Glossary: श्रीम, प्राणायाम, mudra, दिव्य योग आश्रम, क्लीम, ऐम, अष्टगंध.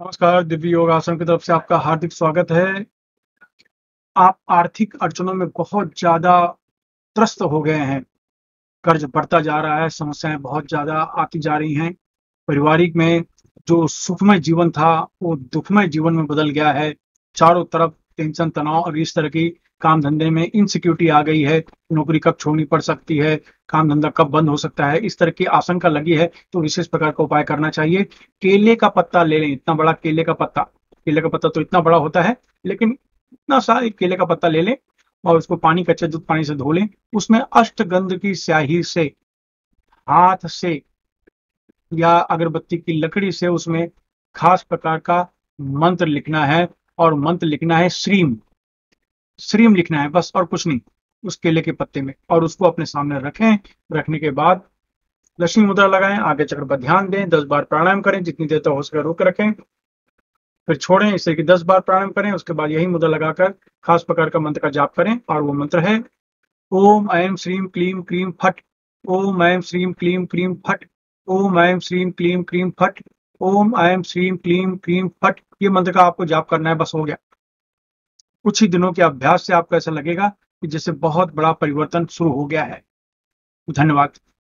नमस्कार। दिव्य योग आश्रम की तरफ से आपका हार्दिक स्वागत है। आप आर्थिक अड़चनों में बहुत ज़्यादा त्रस्त हो गए हैं, कर्ज बढ़ता जा रहा है, समस्याएं बहुत ज़्यादा आती जा रही हैं। पारिवारिक में जो सुखमय जीवन था वो दुखमय जीवन में बदल गया है। चारों तरफ टेंशन, तनाव और इस तरह की काम धंधे में इनसिक्योरिटी आ गई है। नौकरी कब छोड़नी पड़ सकती है, काम धंधा कब बंद हो सकता है, इस तरह की आशंका लगी है तो विशेष प्रकार का उपाय करना चाहिए। केले का पत्ता ले लें, इतना बड़ा केले का पत्ता तो इतना बड़ा होता है, लेकिन इतना सा एक केले का पत्ता ले लें और उसको पानी, कच्चे दूध पानी से धो लें। उसमें अष्टगंध की स्याही से, हाथ से या अगरबत्ती की लकड़ी से उसमें खास प्रकार का मंत्र लिखना है, और मंत्र लिखना है श्रीम श्रीम लिखना है, बस और कुछ नहीं उस केले के पत्ते में। और उसको अपने सामने रखें। रखने के बाद लक्ष्मी मुद्रा लगाएं, आगे चक्र पर ध्यान दें, 10 बार प्राणायाम करें, जितनी देर तक हो सके रोक रखें, फिर छोड़ें। इस तरह की 10 बार प्राणायाम करें। उसके बाद यही मुद्रा लगाकर खास प्रकार का मंत्र का जाप करें, और वो मंत्र है ओम ऐम श्रीम क्लीम क्रीम फट, ओम ऐम श्रीम क्लीम क्रीम फट, ओम ऐम श्रीम क्लीम क्रीम फट, ओम ऐम श्रीम क्लीम क्रीम फट। ये मंत्र का आपको जाप करना है, बस हो गया। कुछ ही दिनों के अभ्यास से आपको ऐसा लगेगा कि जैसे बहुत बड़ा परिवर्तन शुरू हो गया है। धन्यवाद।